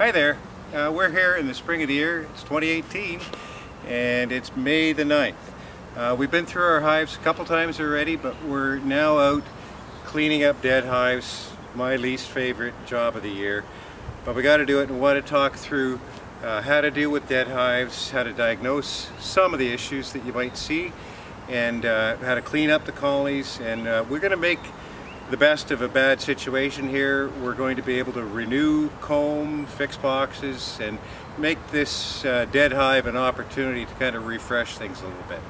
Hi there, we're here in the spring of the year, it's 2018 and it's May the 9th. We've been through our hives a couple times already, but we're now out cleaning up dead hives, my least favorite job of the year. But we got to do it, and want to talk through how to deal with dead hives, how to diagnose some of the issues that you might see, and how to clean up the colonies. And we're going to make the best of a bad situation here. We're going to be able to renew, comb, fix boxes, and make this dead hive an opportunity to kind of refresh things a little bit.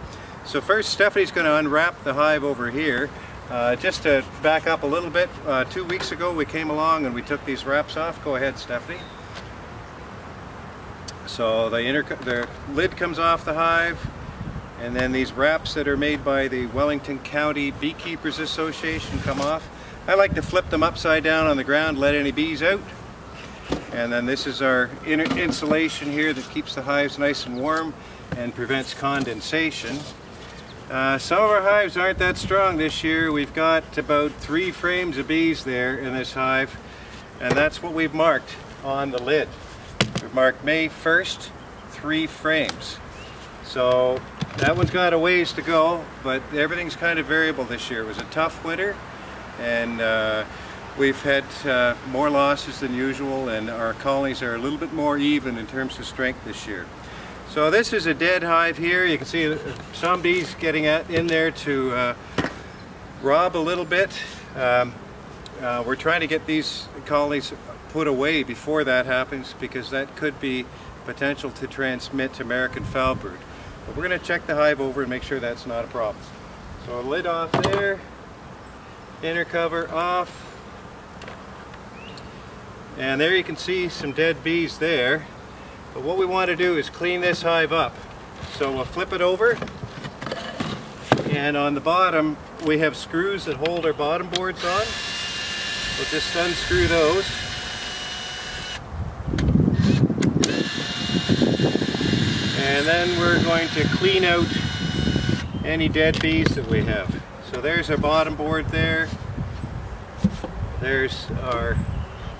So first, Stephanie's going to unwrap the hive over here. Just to back up a little bit, 2 weeks ago we came along and we took these wraps off. Go ahead, Stephanie. So the lid comes off the hive, and then these wraps that are made by the Wellington County Beekeepers Association come off. I like to flip them upside down on the ground, let any bees out. And then this is our inner insulation here that keeps the hives nice and warm and prevents condensation. Some of our hives aren't that strong this year. We've got about 3 frames of bees there in this hive, and that's what we've marked on the lid. We've marked May 1st, 3 frames. So that one's got a ways to go, but everything's kind of variable this year. It was a tough winter, and we've had more losses than usual, and our colonies are a little bit more even in terms of strength this year. So this is a dead hive here. You can see some bees getting in there to rob a little bit. We're trying to get these colonies put away before that happens, because that could be potential to transmit to American foulbrood. But we're going to check the hive over and make sure that's not a problem. So lid off there, inner cover off, and there you can see some dead bees there. But what we want to do is clean this hive up. So we'll flip it over, and on the bottom we have screws that hold our bottom boards on. We'll just unscrew those. And then we're going to clean out any dead bees that we have. So there's our bottom board there. There's our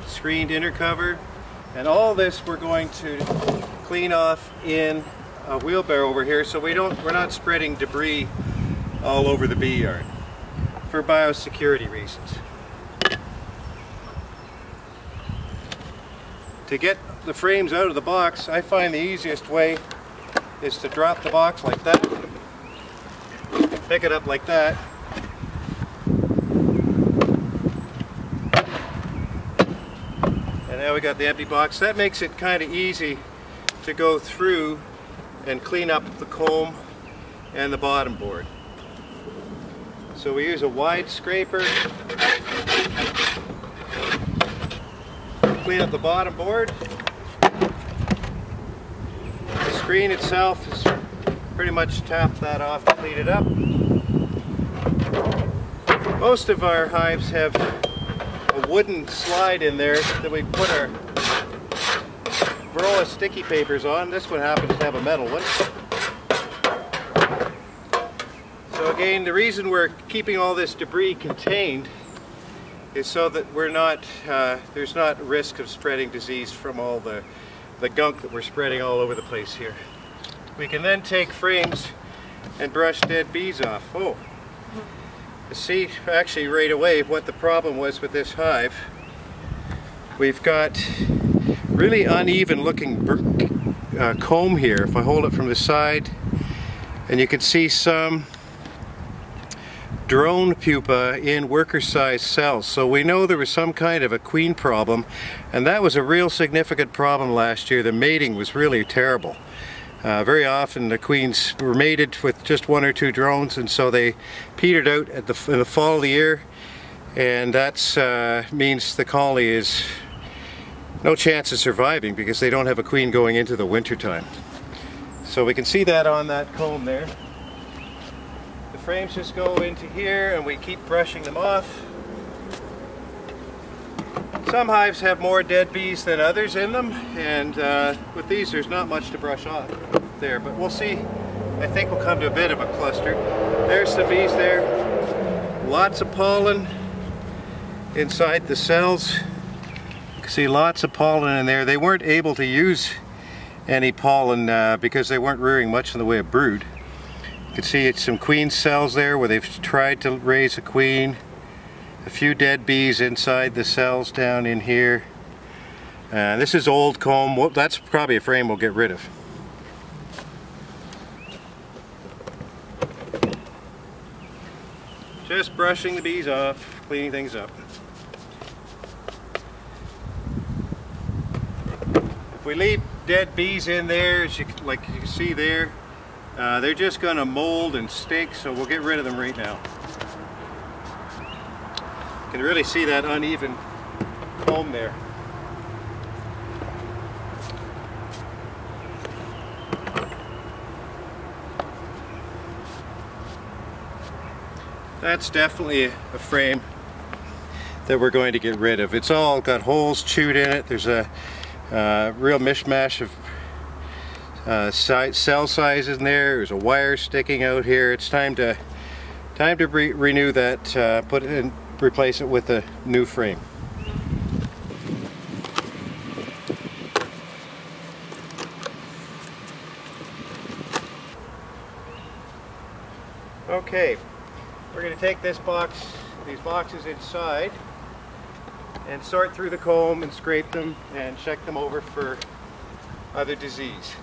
screened inner cover. And all this we're going to clean off in a wheelbarrow over here, so we're not spreading debris all over the bee yard for biosecurity reasons. To get the frames out of the box, I find the easiest way is to drop the box like that, pick it up like that, and now we got the empty box. That makes it kind of easy to go through and clean up the comb and the bottom board. So we use a wide scraper, clean up the bottom board. The screen itself is pretty much tapped that off to clean it up. Most of our hives have a wooden slide in there that we put our Varroa sticky papers on. This one happens to have a metal one. So again, the reason we're keeping all this debris contained is so that we're not, there's not risk of spreading disease from all the gunk that we're spreading all over the place here. We can then take frames and brush dead bees off. Oh, see actually right away what the problem was with this hive. We've got really uneven looking comb here. If I hold it from the side, and you can see some drone pupa in worker-sized cells. So we know there was some kind of a queen problem, and that was a real significant problem last year. The mating was really terrible. Very often the queens were mated with just 1 or 2 drones, and so they petered out at in the fall of the year, and that means the colony is no chance of surviving because they don't have a queen going into the winter time. So we can see that on that comb there. Frames just go into here, and we keep brushing them off. Some hives have more dead bees than others in them, and with these there's not much to brush off there, but we'll see. I think we'll come to a bit of a cluster. There's the bees there. Lots of pollen inside the cells. You can see lots of pollen in there. They weren't able to use any pollen because they weren't rearing much in the way of brood. You can see it's some queen cells there where they've tried to raise a queen. A few dead bees inside the cells down in here. This is old comb. Well, that's probably a frame we'll get rid of. Just brushing the bees off, cleaning things up. If we leave dead bees in there, as you can see there, they're just going to mold and stink, so we'll get rid of them right now. You can really see that uneven comb there. That's definitely a frame that we're going to get rid of. It's all got holes chewed in it. There's a real mishmash of cell sizes in there. There's a wire sticking out here. It's time to renew that. Put it in, replace it with a new frame. Okay. We're going to take this box, these boxes inside, and sort through the comb and scrape them and check them over for other disease.